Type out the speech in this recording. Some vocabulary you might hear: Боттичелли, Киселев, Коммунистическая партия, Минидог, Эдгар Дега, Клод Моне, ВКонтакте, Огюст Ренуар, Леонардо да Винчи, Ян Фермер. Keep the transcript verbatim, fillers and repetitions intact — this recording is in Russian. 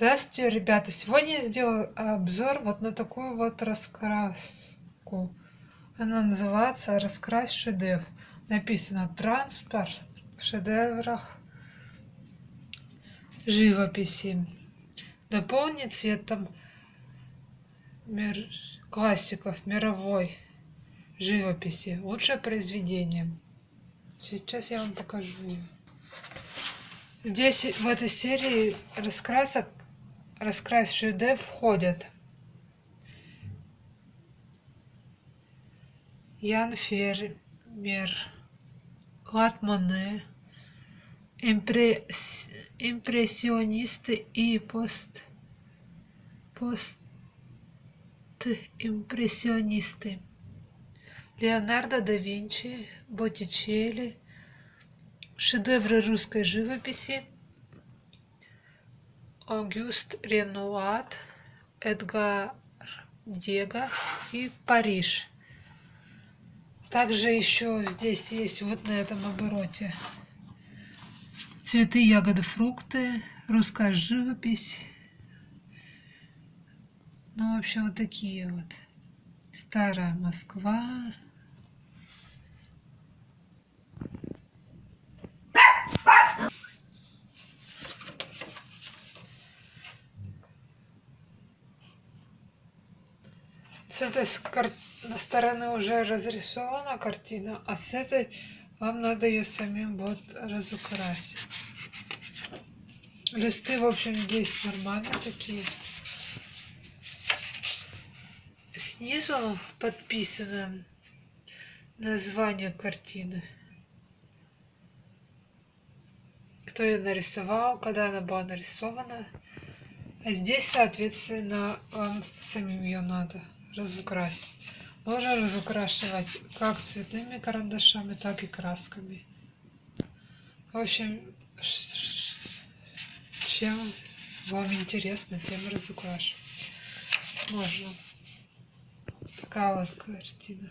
Здравствуйте, ребята! Сегодня я сделаю обзор вот на такую вот раскраску. Она называется «Раскрась шедевр». Написано «Транспорт в шедеврах живописи». Дополнить цветом мир... классиков мировой живописи. Лучшее произведение. Сейчас я вам покажу. Здесь в этой серии раскрасок раскрас шедевр входят Ян Фермер, Клод Моне, импресс... импрессионисты и пост постимпрессионисты, Леонардо да Винчи, Боттичелли, шедевры русской живописи Огюст Ренуар, Эдгар Дега и Париж. Также еще здесь есть вот на этом обороте цветы, ягоды, фрукты, русская живопись. Ну, в общем, вот такие вот. Старая Москва. С этой стороны уже разрисована картина, а с этой вам надо ее самим вот разукрасить. Листы, в общем, здесь нормально такие. Снизу подписано название картины. Кто ее нарисовал, когда она была нарисована. А здесь, соответственно, вам самим ее надо разукрасить. Можно разукрашивать как цветными карандашами, так и красками. В общем, чем вам интересно, тем разукрашивать можно. Такая вот картина.